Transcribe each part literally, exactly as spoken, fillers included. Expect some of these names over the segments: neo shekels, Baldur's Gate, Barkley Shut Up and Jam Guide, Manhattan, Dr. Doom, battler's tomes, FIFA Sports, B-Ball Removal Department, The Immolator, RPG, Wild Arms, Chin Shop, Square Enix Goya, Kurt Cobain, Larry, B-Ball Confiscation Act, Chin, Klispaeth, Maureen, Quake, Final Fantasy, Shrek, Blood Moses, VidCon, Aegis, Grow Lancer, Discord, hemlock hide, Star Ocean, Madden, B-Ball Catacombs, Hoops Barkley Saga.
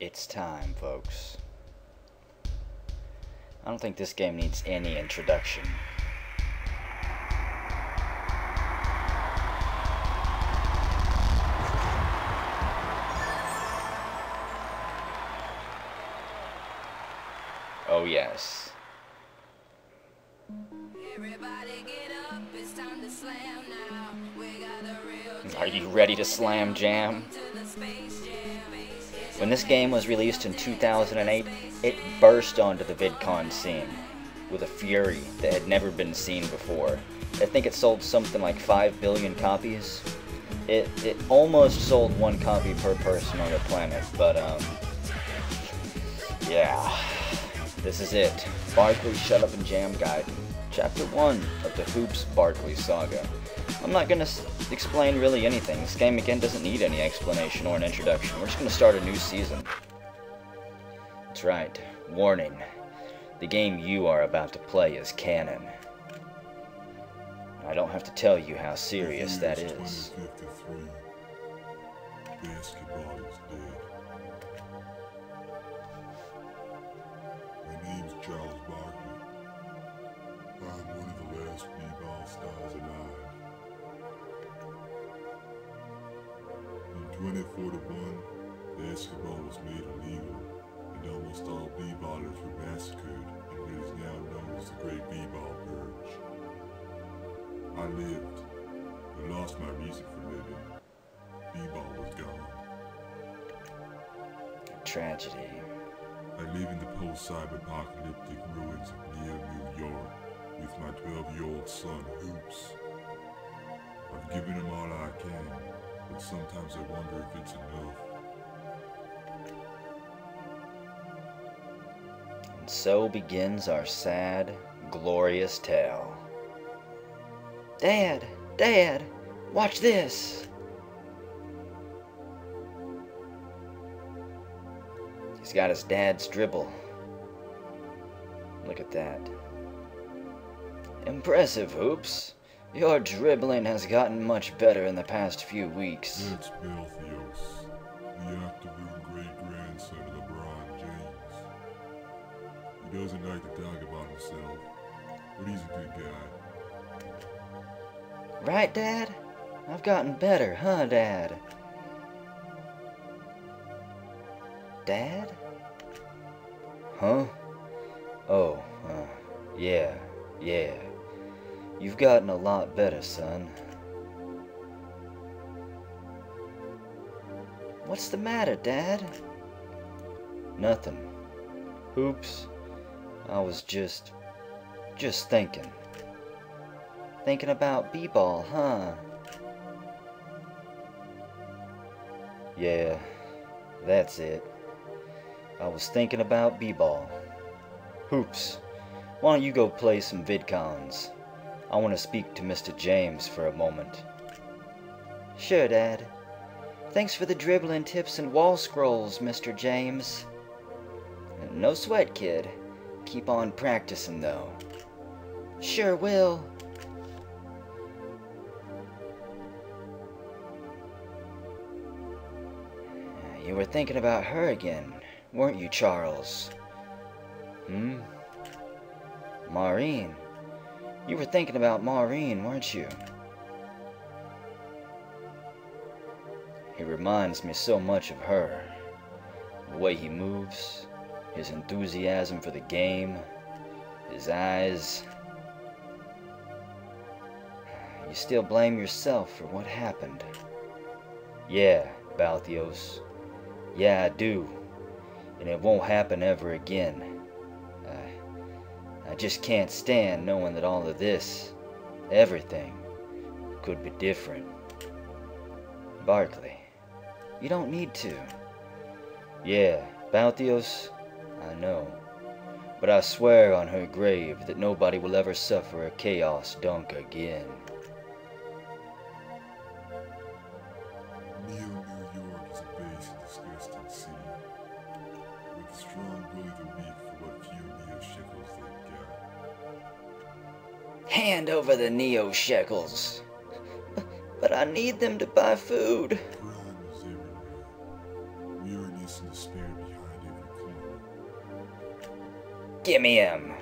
It's time, folks. I don't think this game needs any introduction. Oh yes. Everybody get up, it's time to slam now. We got a real jam. Are you ready to slam jam? When this game was released in two thousand eight, it burst onto the VidCon scene with a fury that had never been seen before. I think it sold something like five billion copies. It, it almost sold one copy per person on the planet, but um, yeah, this is it. Barkley Shut Up and Jam Guide, Chapter one of the Hoops Barkley Saga. I'm not going to explain really anything. This game, again, doesn't need any explanation or an introduction. We're just going to start a new season. That's right. Warning. The game you are about to play is canon. I don't have to tell you how serious that is. Basketball is dead. My name's Charles Barkley. I'm one of the last B-Ball stars alive. twenty forty-one, basketball was made illegal, and almost all B-ballers were massacred in what is now known as the Great B-ball Purge. I lived, but lost my reason for living. B-ball was gone. Tragedy. I live in the post-cyber-apocalyptic ruins of neo New York with my twelve-year-old son, Hoops. I've given him all I can. But sometimes I wonder if it's enough. And so begins our sad, glorious tale. Dad! Dad! Watch this! He's got his dad's dribble. Look at that. Impressive, Hoops. Your dribbling has gotten much better in the past few weeks. It's Balthios, the Octo Rune great-grandson of LeBron James. He doesn't like to talk about himself, but he's a good guy. Right, Dad? I've gotten better, huh, Dad? Dad? Huh? Oh, uh, yeah, yeah. You've gotten a lot better, son. What's the matter, Dad? Nothing. Hoops, I was just... just thinking. Thinking about B-ball, huh? Yeah, that's it. I was thinking about B-ball. Hoops, why don't you go play some VidCons? I want to speak to Mister James for a moment. Sure, Dad. Thanks for the dribbling tips and wall scrolls, Mister James. No sweat, kid. Keep on practicing, though. Sure will. You were thinking about her again, weren't you, Charles? Hmm? Maureen. You were thinking about Maureen, weren't you? He reminds me so much of her. The way he moves, his enthusiasm for the game, his eyes. You still blame yourself for what happened. Yeah, Balthios. Yeah, I do. And it won't happen ever again. I just can't stand knowing that all of this, everything, could be different. Barkley, you don't need to. Yeah, Balthios, I know. But I swear on her grave that nobody will ever suffer a chaos dunk again. Neo New York is a base and disgusting city, with strong bully the weak for what few neo shekels they Hand over the neo shekels. But I need them to buy food. Crime is everywhere. Weariness and despair behind Gimme him.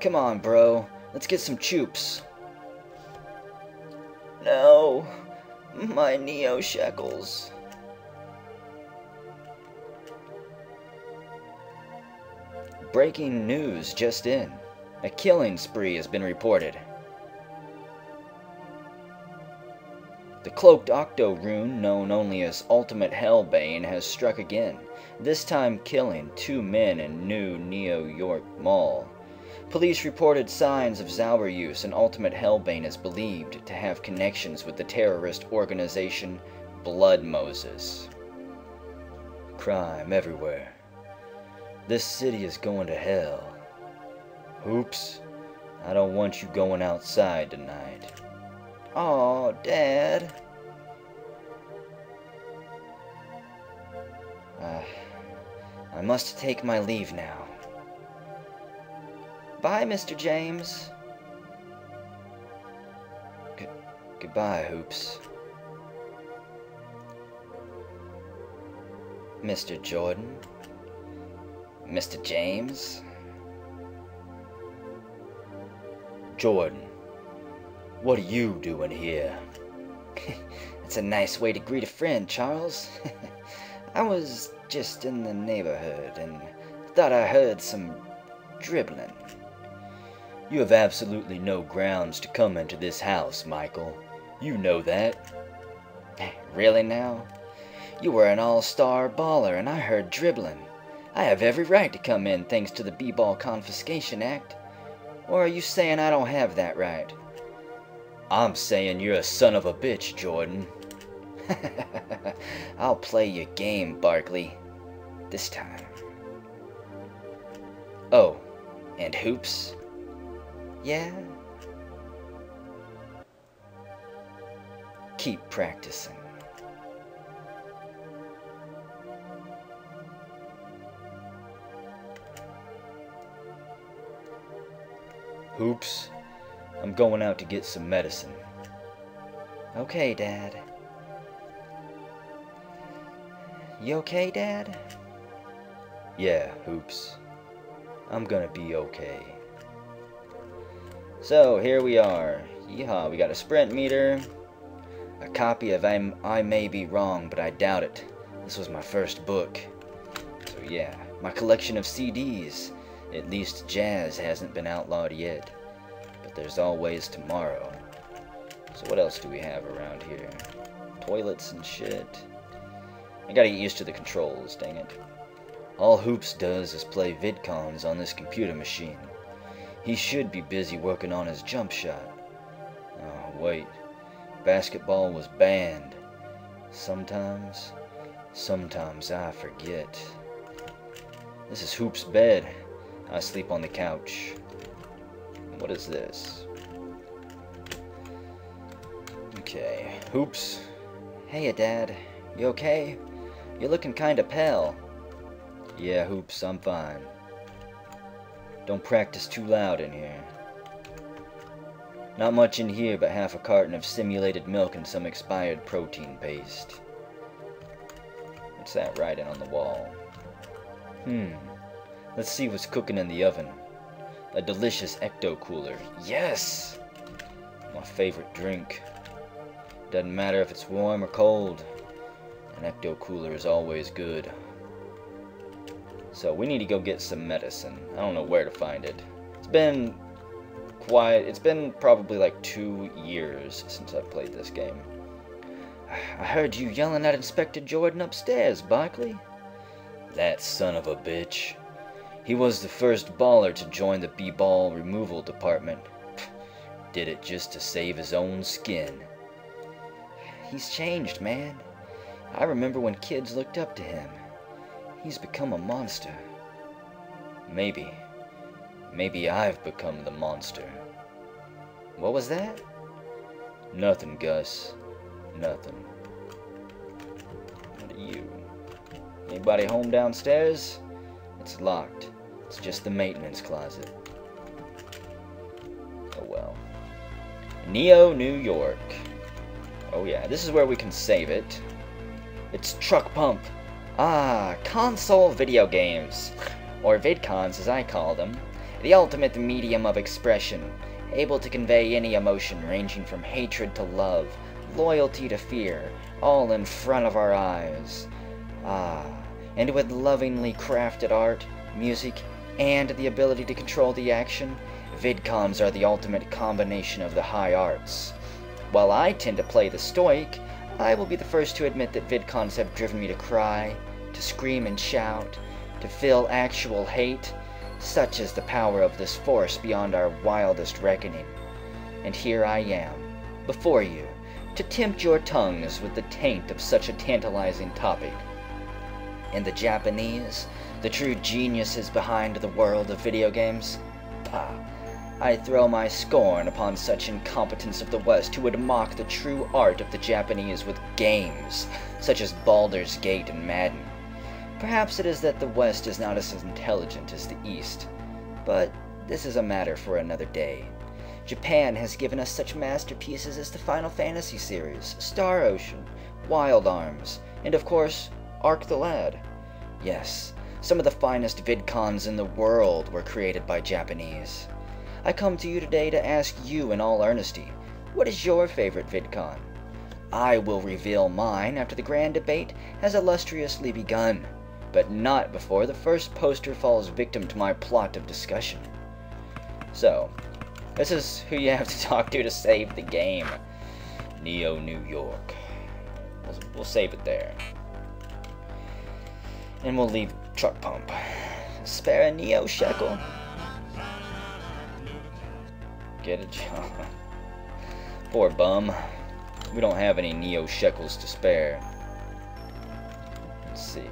Come on, bro. Let's get some choops. No. My neo shekels. Breaking news just in. A killing spree has been reported. The cloaked Octo Rune, known only as Ultimate Hellbane, has struck again, this time killing two men in New Neo York Mall. Police reported signs of Zauber use, and Ultimate Hellbane is believed to have connections with the terrorist organization Blood Moses. Crime everywhere. This city is going to hell. Hoops, I don't want you going outside tonight. Aw, Dad. Uh, I must take my leave now. Bye, Mister James. G- goodbye, Hoops. Mister Jordan. Mister James. Jordan. What are you doing here? That's a nice way to greet a friend, Charles. I was just in the neighborhood and thought I heard some dribbling. You have absolutely no grounds to come into this house, Michael. You know that. Really now? You were an all-star baller and I heard dribbling. I have every right to come in thanks to the B-Ball Confiscation Act. Or are you saying I don't have that right? I'm saying you're a son of a bitch, Jordan. I'll play your game, Barkley. This time. Oh, and Hoops? Yeah? Keep practicing. Hoops? I'm going out to get some medicine. Okay, Dad. You okay, Dad? Yeah, Hoops. I'm gonna be okay. So, here we are. Yeehaw, we got a sprint meter. A copy of I'm, I May Be Wrong, But I Doubt It. This was my first book. So yeah, my collection of C Ds. At least jazz hasn't been outlawed yet. There's always tomorrow. So what else do we have around here? Toilets and shit. I gotta get used to the controls, dang it. All Hoops does is play VidCons on this computer machine. He should be busy working on his jump shot. Oh, wait. Basketball was banned. Sometimes, sometimes I forget. This is Hoops' bed. I sleep on the couch. What is this? Okay. Hoops. Hey, Dad. You okay? You're looking kinda pale. Yeah, Hoops, I'm fine. Don't practice too loud in here. Not much in here but half a carton of simulated milk and some expired protein paste. What's that writing on the wall? Hmm. Let's see what's cooking in the oven. A delicious Ecto Cooler. Yes! My favorite drink. Doesn't matter if it's warm or cold. An Ecto Cooler is always good. So we need to go get some medicine. I don't know where to find it. It's been quiet. It's been probably like two years since I've played this game. I heard you yelling at Inspector Jordan upstairs, Barkley. That son of a bitch. He was the first baller to join the B-Ball Removal Department. Did it just to save his own skin. He's changed, man. I remember when kids looked up to him. He's become a monster. Maybe. Maybe I've become the monster. What was that? Nothing, Gus. Nothing. What are you? Anybody home downstairs? It's locked. It's just the maintenance closet. Oh well. Neo New York. Oh yeah, this is where we can save it. It's truck pump. Ah, console video games, or VidCons as I call them, the ultimate medium of expression, able to convey any emotion ranging from hatred to love, loyalty to fear, all in front of our eyes. Ah, and with lovingly crafted art, music, and the ability to control the action, VidCons are the ultimate combination of the high arts. While I tend to play the stoic, I will be the first to admit that VidCons have driven me to cry, to scream and shout, to feel actual hate. Such is the power of this force beyond our wildest reckoning. And here I am, before you, to tempt your tongues with the taint of such a tantalizing topic. In the Japanese, the true geniuses behind the world of video games? Pah! I throw my scorn upon such incompetence of the West who would mock the true art of the Japanese with games, such as Baldur's Gate and Madden. Perhaps it is that the West is not as intelligent as the East, but this is a matter for another day. Japan has given us such masterpieces as the Final Fantasy series, Star Ocean, Wild Arms, and of course, Arc the Lad. Yes, some of the finest VidCons in the world were created by Japanese. I come to you today to ask you in all earnesty, what is your favorite VidCon? I will reveal mine after the grand debate has illustriously begun, but not before the first poster falls victim to my plot of discussion. So, this is who you have to talk to to save the game. Neo New York. We'll, we'll save it there. And we'll leave Truck Pump. Spare a neo shekel. Get a job. Poor bum. We don't have any neo shekels to spare. Let's see.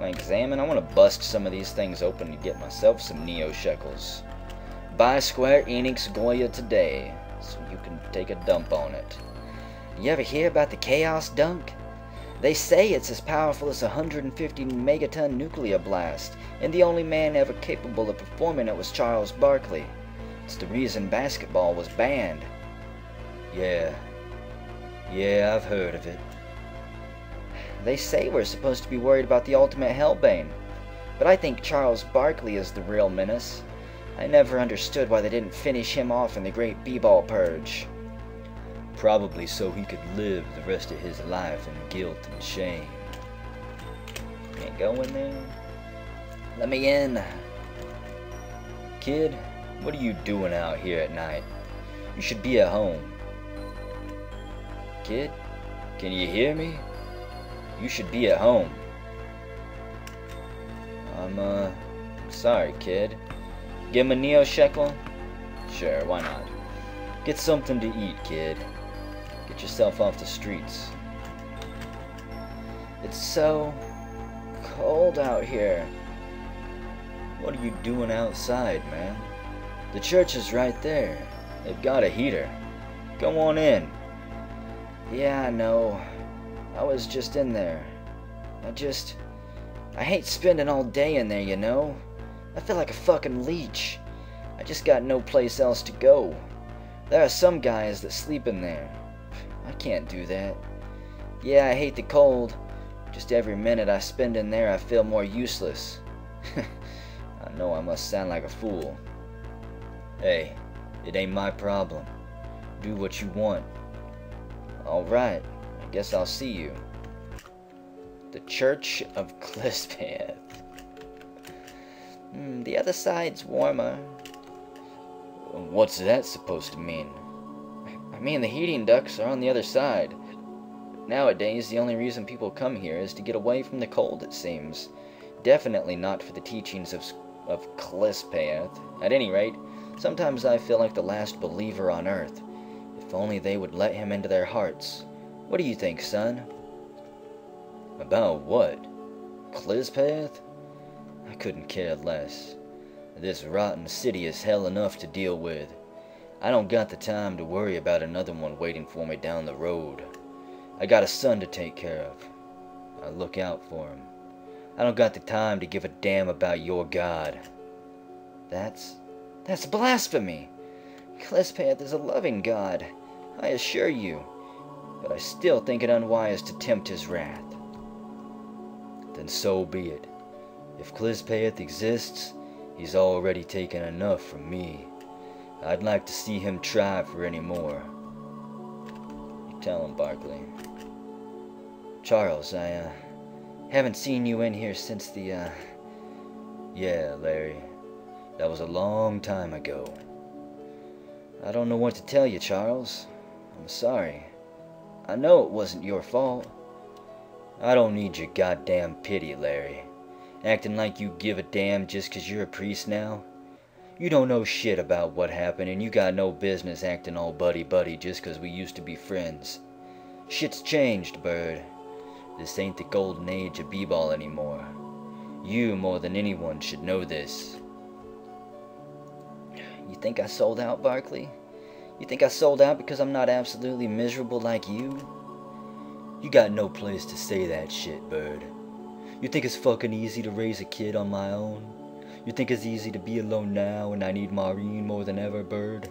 I examine. I want to bust some of these things open to get myself some neo shekels. Buy Square Enix Goya today, so you can take a dump on it. You ever hear about the Chaos Dunk? They say it's as powerful as a one hundred fifty megaton nuclear blast, and the only man ever capable of performing it was Charles Barkley. It's the reason basketball was banned. Yeah. Yeah, I've heard of it. They say we're supposed to be worried about the Ultimate Hellbane, but I think Charles Barkley is the real menace. I never understood why they didn't finish him off in the Great B-ball Purge. Probably so he could live the rest of his life in guilt and shame. Can't go in there? Let me in. Kid, what are you doing out here at night? You should be at home. Kid, can you hear me? You should be at home. I'm, uh, sorry, kid. Give him a neo shekel? Sure, why not? Get something to eat, kid. Get yourself off the streets. It's so cold out here. What are you doing outside, man? The church is right there. They've got a heater. Go on in. Yeah, I know. I was just in there. I just... I hate spending all day in there, you know? I feel like a fucking leech. I just got no place else to go. There are some guys that sleep in there. I can't do that. Yeah, I hate the cold. Just every minute I spend in there, I feel more useless. I know I must sound like a fool. Hey, it ain't my problem. Do what you want. Alright, I guess I'll see you. The Church of Klispaeth. Mm, the other side's warmer. What's that supposed to mean? I mean, the heating ducts are on the other side. Nowadays, the only reason people come here is to get away from the cold, it seems. Definitely not for the teachings of, of Klispaeth. At any rate, sometimes I feel like the last believer on Earth. If only they would let him into their hearts. What do you think, son? About what? Klispaeth? I couldn't care less. This rotten city is hell enough to deal with. I don't got the time to worry about another one waiting for me down the road. I got a son to take care of. I look out for him. I don't got the time to give a damn about your God. That's... that's blasphemy! Klispaeth is a loving God, I assure you. But I still think it unwise to tempt his wrath. then so be it. If Klispaeth exists, he's already taken enough from me. I'd like to see him try for any more. You tell him, Barkley. Charles, I uh, haven't seen you in here since the... Uh... Yeah, Larry. That was a long time ago. I don't know what to tell you, Charles. I'm sorry. I know it wasn't your fault. I don't need your goddamn pity, Larry. Acting like you give a damn just 'cause you're a priest now? You don't know shit about what happened, and you got no business acting all buddy-buddy just 'cause we used to be friends. Shit's changed, bird. This ain't the golden age of b-ball anymore. You, more than anyone, should know this. You think I sold out, Barkley? You think I sold out because I'm not absolutely miserable like you? You got no place to say that shit, bird. You think it's fucking easy to raise a kid on my own? You think it's easy to be alone now and I need Maureen more than ever, bird?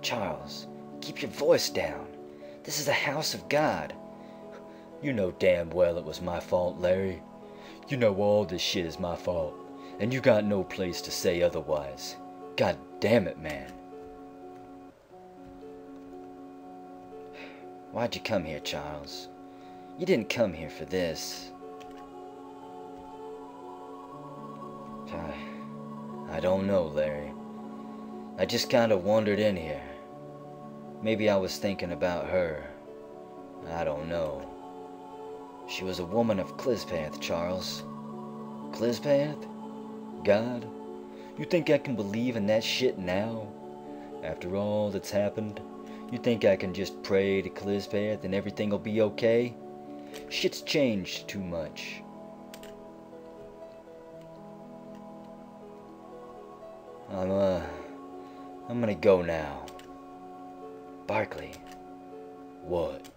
Charles, keep your voice down. This is a house of God. You know damn well it was my fault, Larry. You know all this shit is my fault, and you got no place to say otherwise. God damn it, man. Why'd you come here, Charles? You didn't come here for this. I don't know, Larry. I just kind of wandered in here. Maybe I was thinking about her. I don't know. She was a woman of Klispaeth, Charles. Klispaeth? God? You think I can believe in that shit now? After all that's happened, you think I can just pray to Klispaeth and everything will be okay? Shit's changed too much. I'm, uh, I'm gonna go now. Barkley. What?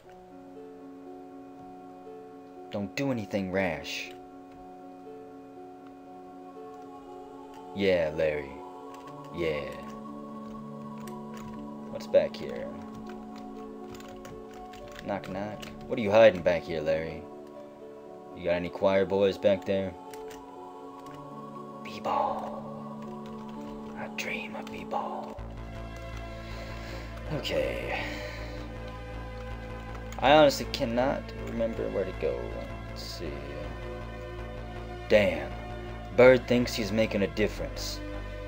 Don't do anything rash. Yeah, Larry. Yeah. What's back here? Knock, knock. What are you hiding back here, Larry? You got any choir boys back there? B-ball. I dream of b-ball. Okay. I honestly cannot remember where to go. Let's see. Damn. Bird thinks he's making a difference.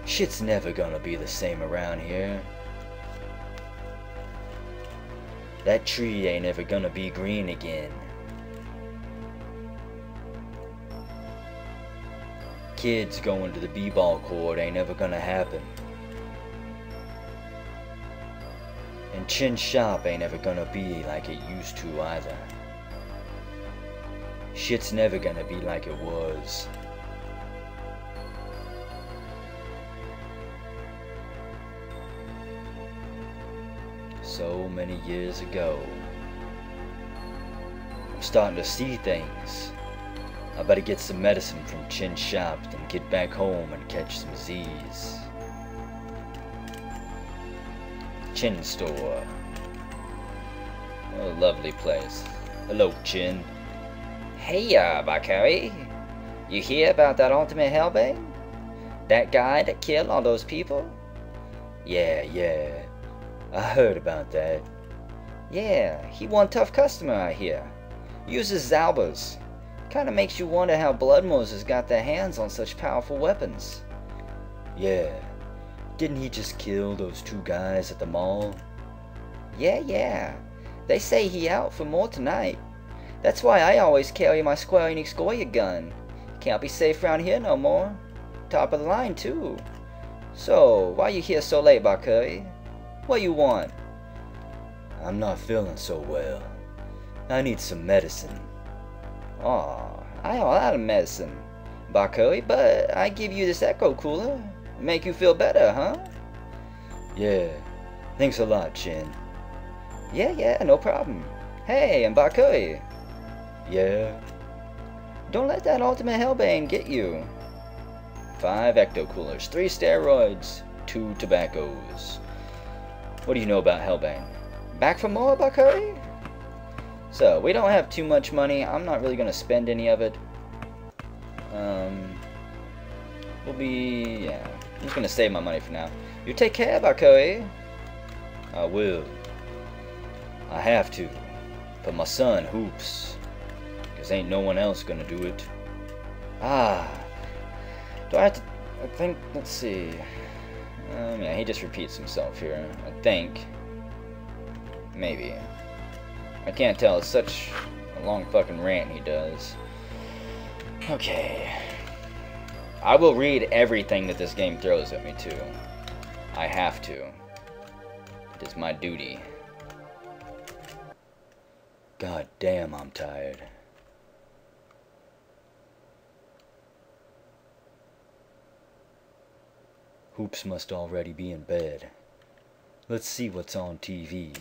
Shit's never gonna be the same around here. That tree ain't ever gonna be green again. Kids going to the b-ball court ain't ever gonna happen. And Chin Shop ain't ever gonna be like it used to either. Shit's never gonna be like it was. So many years ago. I'm starting to see things. I better get some medicine from Chin Shop, then get back home and catch some Z's. Chin Store. What a lovely place. Hello, Chin. Hey, uh, Barkley. You hear about that Ultimate Hellbane? That guy that killed all those people? Yeah, yeah. I heard about that. Yeah, he one tough customer, I hear. Uses Zaubers. Kind of makes you wonder how Blood Moses got their hands on such powerful weapons. Yeah. Didn't he just kill those two guys at the mall? Yeah, yeah. They say he out for more tonight. That's why I always carry my Square Enix Goya gun. Can't be safe around here no more. Top of the line, too. So, why you here so late, Barkley? What you want? I'm not feeling so well. I need some medicine. Aw, I have a lot of medicine, Barkley, but I give you this Ecto Cooler. Make you feel better, huh? Yeah, thanks a lot, Chin. Yeah, yeah, no problem. Hey, and Barkley. Yeah? Don't let that Ultimate Hellbane get you. Five Ecto Coolers, three steroids, two tobaccos. What do you know about Hellbane? Back for more, Barkley? So, we don't have too much money. I'm not really going to spend any of it. Um, we'll be, yeah, I'm just going to save my money for now. You take care of our Koei. I will. I have to. But my son Hoops. Because ain't no one else going to do it. Ah. Do I have to, I think, let's see. Um, yeah, he just repeats himself here, I think. Maybe. I can't tell, it's such a long fucking rant he does. Okay. I will read everything that this game throws at me, too. I have to. It is my duty. God damn, I'm tired. Hoops must already be in bed. Let's see what's on T V.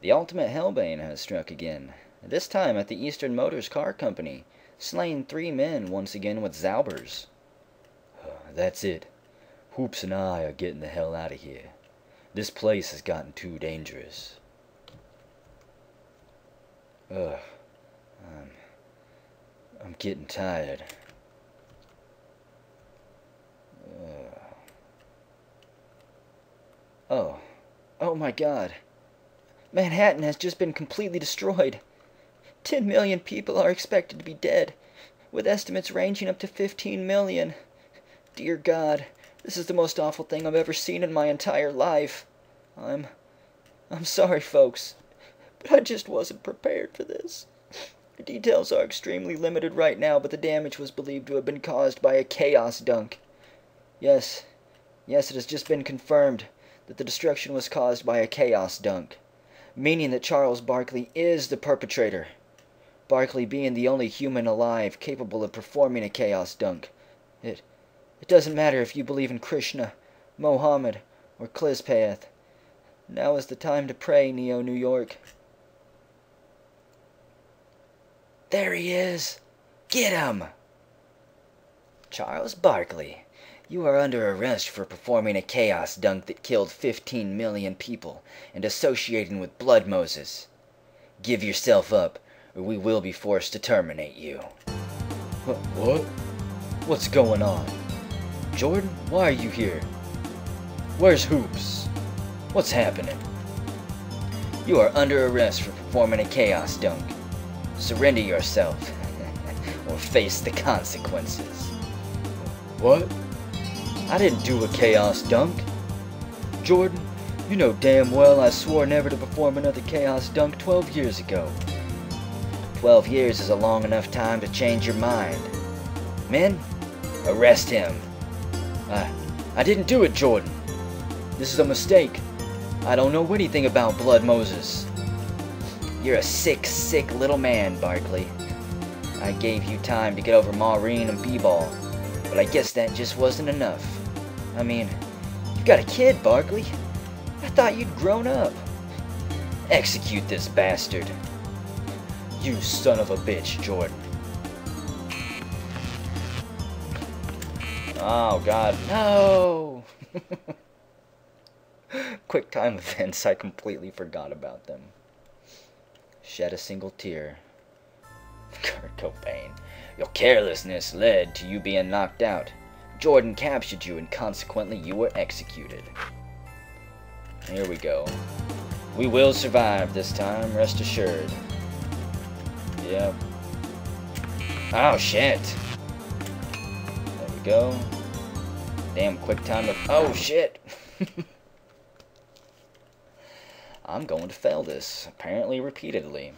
The Ultimate Hellbane has struck again, this time at the Eastern Motors Car Company, slaying three men once again with Zaubers. That's it. Hoops and I are getting the hell out of here. This place has gotten too dangerous. Ugh. Um, I'm getting tired. Ugh. Oh. Oh my god. Manhattan has just been completely destroyed. Ten million people are expected to be dead, with estimates ranging up to fifteen million. Dear God, this is the most awful thing I've ever seen in my entire life. I'm... I'm sorry, folks, but I just wasn't prepared for this. The details are extremely limited right now, but the damage was believed to have been caused by a chaos dunk. Yes, yes, it has just been confirmed that the destruction was caused by a chaos dunk, meaning that Charles Barkley is the perpetrator. Barkley being the only human alive capable of performing a chaos dunk. It, it doesn't matter if you believe in Krishna, Mohammed, or Klispaeth. Now is the time to pray, Neo New York. There he is! Get him! Charles Barkley, you are under arrest for performing a chaos dunk that killed fifteen million people and associating with Blood Moses. Give yourself up, or we will be forced to terminate you. What? What's going on? Jordan, why are you here? Where's Hoops? What's happening? You are under arrest for performing a chaos dunk. Surrender yourself, or face the consequences. What? I didn't do a chaos dunk. Jordan, you know damn well I swore never to perform another chaos dunk twelve years ago. twelve years is a long enough time to change your mind. Men, arrest him. I, I didn't do it, Jordan. This is a mistake. I don't know anything about Blood Moses. You're a sick, sick little man, Barkley. I gave you time to get over Maureen and B-Ball, but I guess that just wasn't enough. I mean, you've got a kid, Barkley. I thought you'd grown up. Execute this bastard. You son of a bitch, Jordan. Oh, God, no! Quick time events, I completely forgot about them. Shed a single tear. Kurt Cobain. Your carelessness led to you being knocked out. Jordan captured you and consequently you were executed. Here we go. We will survive this time, rest assured. Yep. Oh shit. There we go. Damn quick time of oh shit. I'm going to fail this, apparently repeatedly.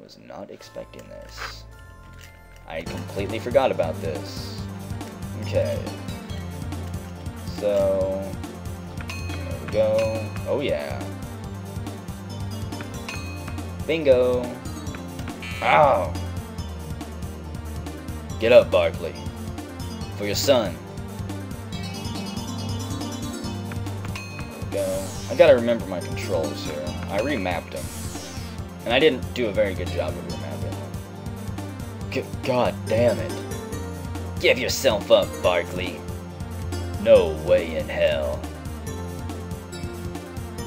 Was not expecting this. I completely forgot about this. Okay. So, there we go. Oh yeah. Bingo. Ow! Get up, Barkley. For your son. There we go. I gotta remember my controls here. I remapped them. And I didn't do a very good job of remapping. G God damn it. Give yourself up, Barkley. No way in hell.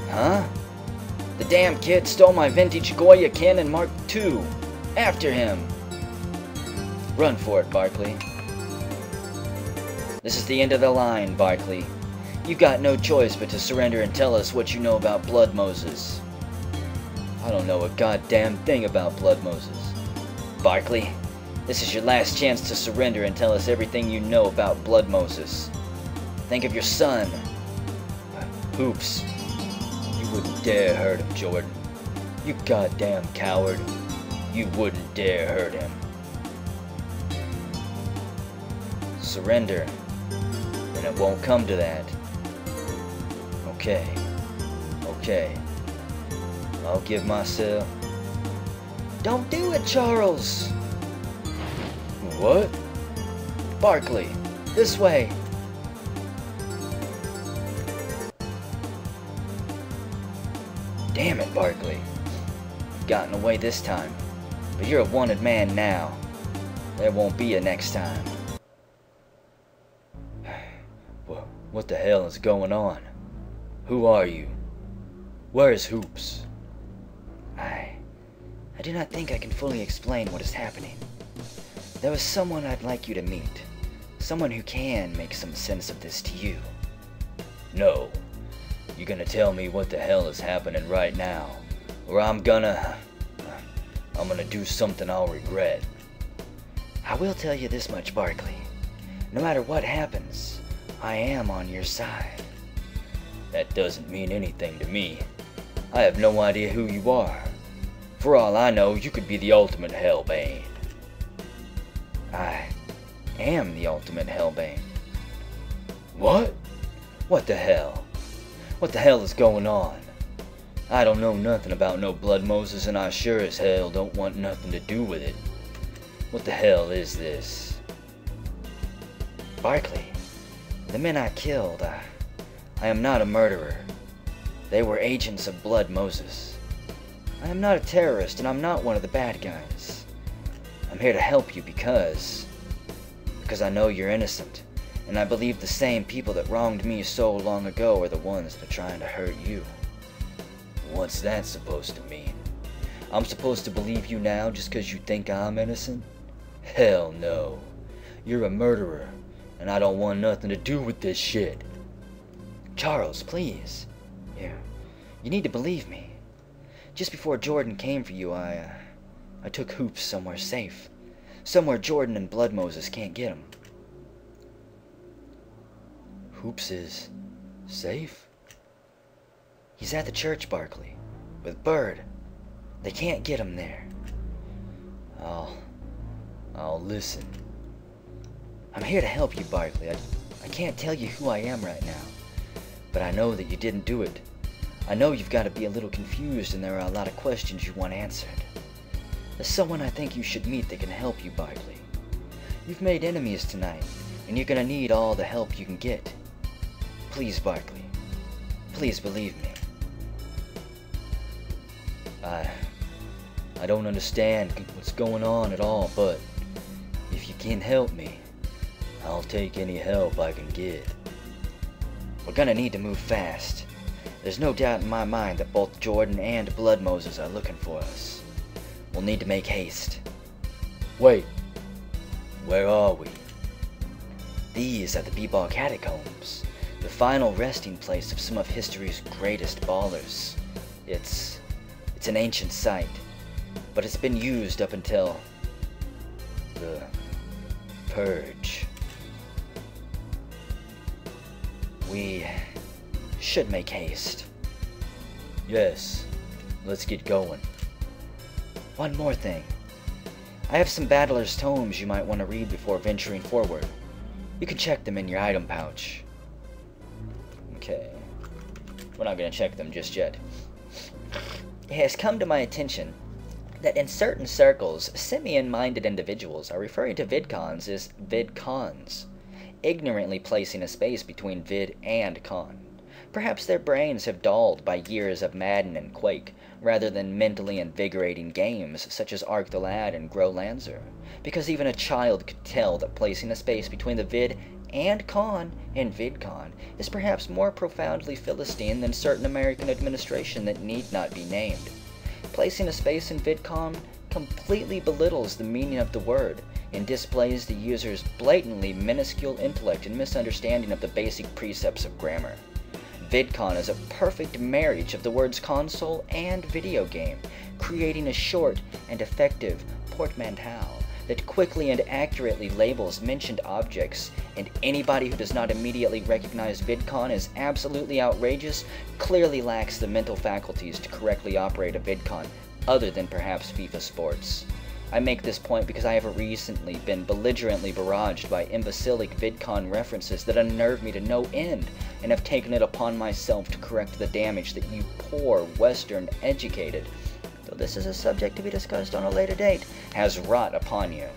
Huh? The damn kid stole my vintage Goya Canon Mark two. After him. Run for it, Barkley. This is the end of the line, Barkley. You've got no choice but to surrender and tell us what you know about Blood Moses. I don't know a goddamn thing about Blood Moses. Barkley, this is your last chance to surrender and tell us everything you know about Blood Moses. Think of your son. Hoops. You wouldn't dare hurt him, Jordan. You goddamn coward. You wouldn't dare hurt him. Surrender. Then it won't come to that. Okay. Okay. I'll give myself... Don't do it, Charles! What? Barkley, this way! Damn it, Barkley. You've gotten away this time. But you're a wanted man now. There won't be a next time. What the hell is going on? Who are you? Where is Hoops? I... I do not think I can fully explain what is happening. There was someone I'd like you to meet. Someone who can make some sense of this to you. No. You're gonna tell me what the hell is happening right now. Or I'm gonna... I'm gonna do something I'll regret. I will tell you this much, Barkley. No matter what happens, I am on your side. That doesn't mean anything to me. I have no idea who you are. For all I know, you could be the Ultimate Hellbane. I am the Ultimate Hellbane. What? What the hell? What the hell is going on? I don't know nothing about no Blood Moses, and I sure as hell don't want nothing to do with it. What the hell is this? Barkley. The men I killed, I, I am not a murderer. They were agents of Blood Moses. I am not a terrorist, and I'm not one of the bad guys. I'm here to help you because... Because I know you're innocent, and I believe the same people that wronged me so long ago are the ones that are trying to hurt you. What's that supposed to mean? I'm supposed to believe you now just because you think I'm innocent? Hell no. You're a murderer. And I don't want nothing to do with this shit. Charles, please. You, you need to believe me. Just before Jordan came for you, I, uh, I took Hoops somewhere safe. Somewhere Jordan and Blood Moses can't get him. Hoops is safe? He's at the church, Barkley. With Bird. They can't get him there. I'll... I'll listen. I'm here to help you, Barkley. I, I can't tell you who I am right now, but I know that you didn't do it. I know you've got to be a little confused and there are a lot of questions you want answered. There's someone I think you should meet that can help you, Barkley. You've made enemies tonight, and you're going to need all the help you can get. Please, Barkley. Please believe me. I... I don't understand what's going on at all, but if you can help me, I'll take any help I can get. We're gonna need to move fast. There's no doubt in my mind that both Jordan and Blood Moses are looking for us. We'll need to make haste. Wait. Where are we? These are the B-Ball Catacombs, the final resting place of some of history's greatest ballers. It's... it's an ancient site, but it's been used up until... the... Purge. We should make haste. Yes, let's get going. One more thing. I have some Battler's Tomes you might want to read before venturing forward. You can check them in your item pouch. Okay. We're not going to check them just yet. It has come to my attention that in certain circles, simian-minded individuals are referring to VidCons as VidCons, ignorantly placing a space between vid and con. Perhaps their brains have dulled by years of Madden and Quake, rather than mentally invigorating games such as Arc the Lad and Grow Lancer, because even a child could tell that placing a space between the vid and con in VidCon is perhaps more profoundly Philistine than certain American administration that need not be named. Placing a space in VidCon completely belittles the meaning of the word and displays the user's blatantly minuscule intellect and misunderstanding of the basic precepts of grammar. VidCon is a perfect marriage of the words console and video game, creating a short and effective portmanteau that quickly and accurately labels mentioned objects, and anybody who does not immediately recognize VidCon as absolutely outrageous clearly lacks the mental faculties to correctly operate a VidCon, other than perhaps FIFA Sports. I make this point because I have recently been belligerently barraged by imbecilic VidCon references that unnerve me to no end, and have taken it upon myself to correct the damage that you poor Western educated, though this is a subject to be discussed on a later date, has wrought upon you.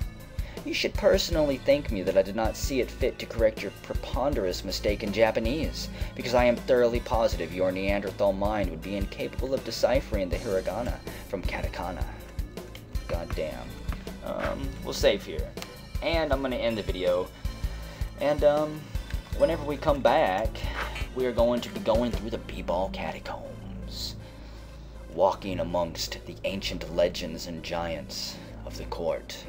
You should personally thank me that I did not see it fit to correct your preponderous mistake in Japanese, because I am thoroughly positive your Neanderthal mind would be incapable of deciphering the hiragana from katakana. Goddamn. Um, we'll save here. And I'm gonna end the video. And, um, whenever we come back, we are going to be going through the B-Ball Catacombs, walking amongst the ancient legends and giants of the court.